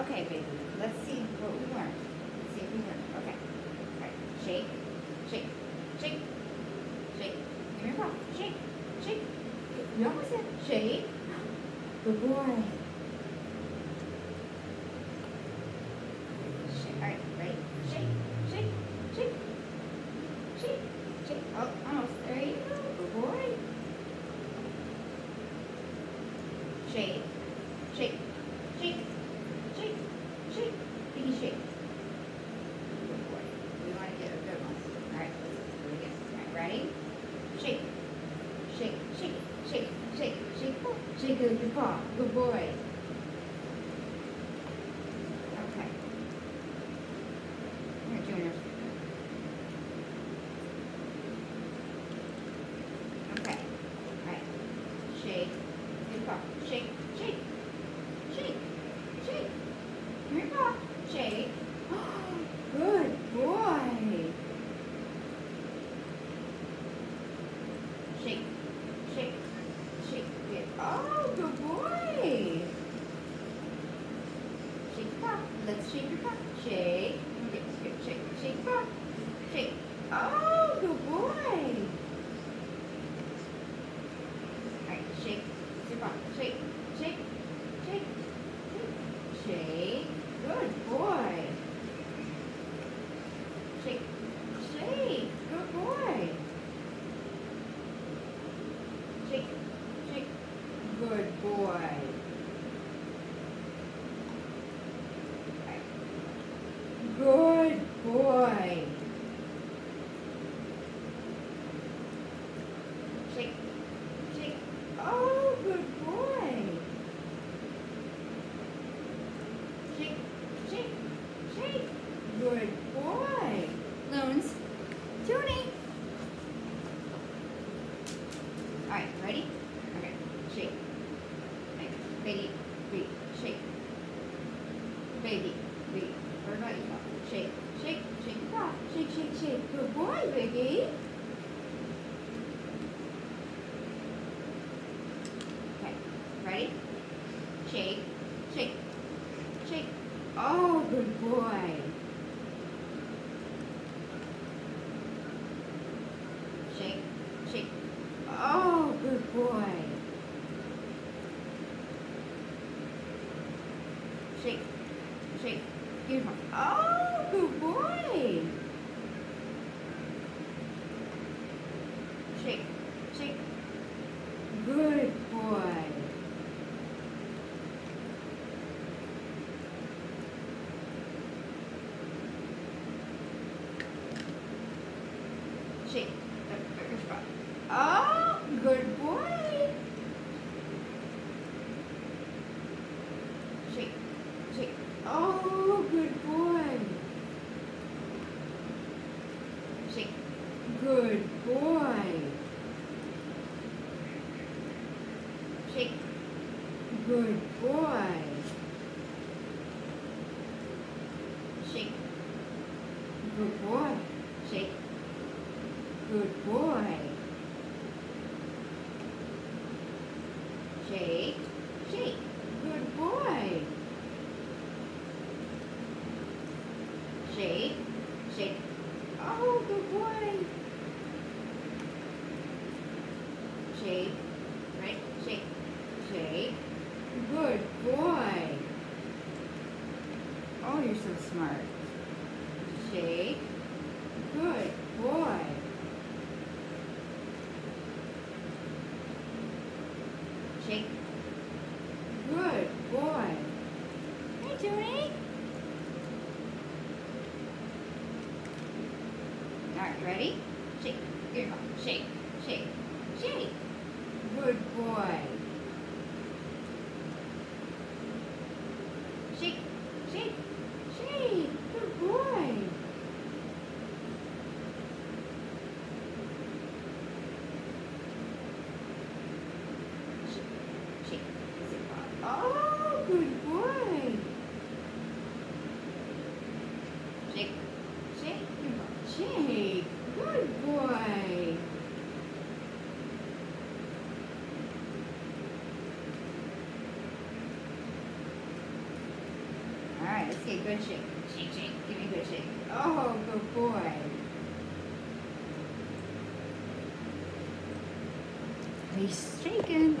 Okay, baby. Let's see what we learned. Let's see if we learned. Okay. All right. Shake. Shake. Shake. Shake. Give me a ball. Shake. Shake. You almost said shake. Good boy. Shake. All right. Ready? Shake. Shake. Shake. Shake. Shake. Oh, almost. There you go. Good boy. Shake. Shake. Shake. Shake, shake, baby, shake. Good boy. We want to get a good one. All right, let's do it again. All right, ready? Shake, shake, shake, shake, shake, shake. Oh, shake with your paw. Good boy. Okay. All right, Junior. Okay. All right. Shake with your paw. Shake, shake, shake, shake. Here we go. Shake. Oh, good boy. Shake. Shake. Shake it. Oh, good boy. Shake pop. Let's shake your pop. Shake. Good, good. Shake. Shake pop. Shake. Oh, good boy. All right. Shake. Your pop. Shake. Shake. Shake. Shake. Shake. Good boy. Shake. Shake. Good boy. Shake. Shake. Good boy. All right. Good boy. Shake. Shake. Oh, good boy. Shake. Shake, shake, good boy. Loons, Toonie. All right, ready? Okay, shake. Right. Baby, baby, shake. Baby, baby, what about you? Shake, shake, shake, shake, shake, shake. Good boy, baby. Okay, ready? Shake, shake, shake. Oh, good boy. Shake, shake. Oh, good boy. Shake, shake. Give him a. Oh, good boy. Shake, shake. Good boy. Shake. Oh, good boy. Shake. Shake. Oh, good boy. Shake. Good boy. Shake. Good boy. Shake. Good boy. Shake. Good boy. Shake, shake. Good boy. Shake, shake. Oh, good boy. Shake, right? Shake, shake. Good boy. Oh, you're so smart. Shake. Good boy. Shake. Good boy. Hey, Toonie. All right, ready? Shake. Good boy. Shake. Shake. Shake. Good boy. Shake. Shake. Shake. Good boy. Oh, good boy. Shake, shake, shake. Good boy. All right, let's get a good shake. Shake, shake. Give me a good shake. Oh, good boy. He's shaking.